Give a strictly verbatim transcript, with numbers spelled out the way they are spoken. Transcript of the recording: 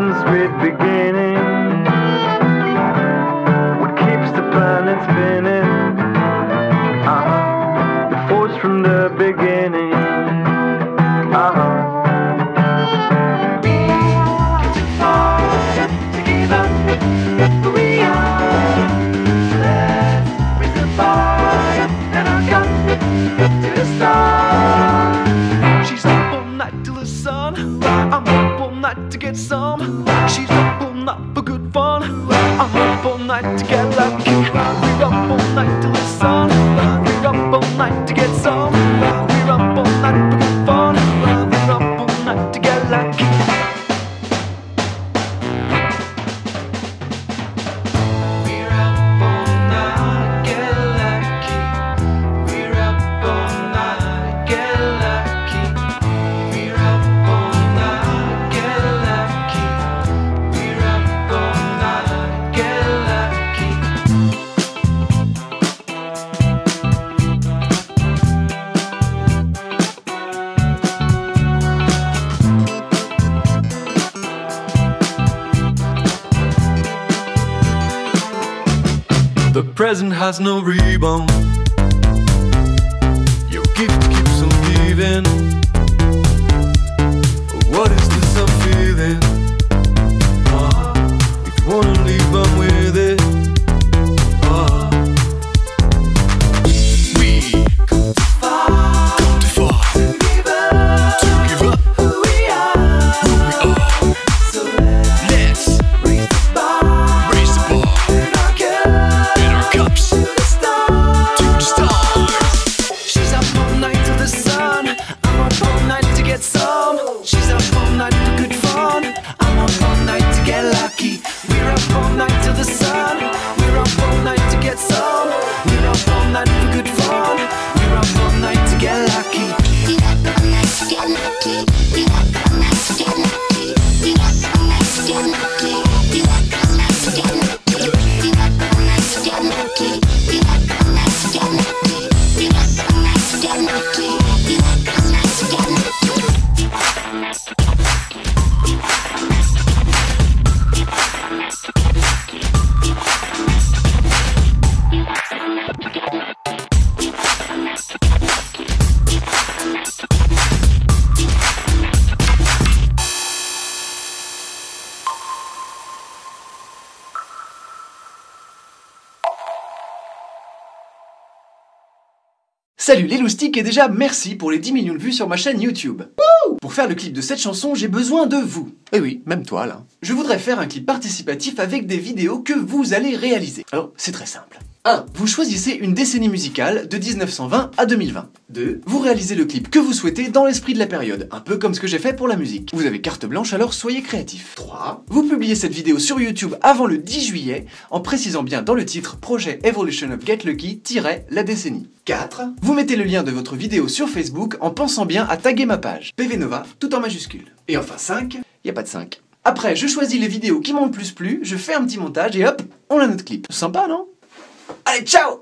and sweet beginning, what keeps the planet spinning, uh-huh. the force from the beginning, uh-huh. To get some, she's up all night for good fun. I'm up all night to get lucky. We're up all night till the sun. We're up all night to get some. We're up all night for good fun. We're up all night to get lucky. We're up all night, get lucky. We're up all night, get lucky. We're up. The present has no ribbon. Your gift keeps on giving. What is this I'm feeling? Uh, if you wanna leave, I'm with it. Uh. We come too far, come too far to give up, to give up who we are, who we are. So let's, let's raise the bar, raise the bar. In our cup. Cups to the stars, to the stars. She's up all night to the sun. I'm up all night to get some. She's up all night for good fun. I'm up all night to get lucky. We're up all night to the sun. We're up all night to get some. We're up all night for good fun. We're up all night to get lucky. We're up all night to get lucky. We're up all night to get lucky. We're up all night to get lucky. We're up all night to get lucky. Salut les loustiques et déjà merci pour les dix millions de vues sur ma chaîne YouTube. Wouh! Pour faire le clip de cette chanson, j'ai besoin de vous. Eh oui, même toi là. Je voudrais faire un clip participatif avec des vidéos que vous allez réaliser. Alors, c'est très simple. un. Vous choisissez une décennie musicale de mille neuf cent vingt à deux mille vingt. deux. Vous réalisez le clip que vous souhaitez dans l'esprit de la période, un peu comme ce que j'ai fait pour la musique. Vous avez carte blanche, alors soyez créatifs. trois. Vous publiez cette vidéo sur YouTube avant le dix juillet, en précisant bien dans le titre « Projet Evolution of Get Lucky - la décennie ». quatre. Vous mettez le lien de votre vidéo sur Facebook en pensant bien à taguer ma page, P V Nova, tout en majuscule. Et enfin cinq. Y a pas de cinq. Après, je choisis les vidéos qui m'ont le plus plu, je fais un petit montage et hop, on a notre clip. Sympa, non ? Allez, ciao!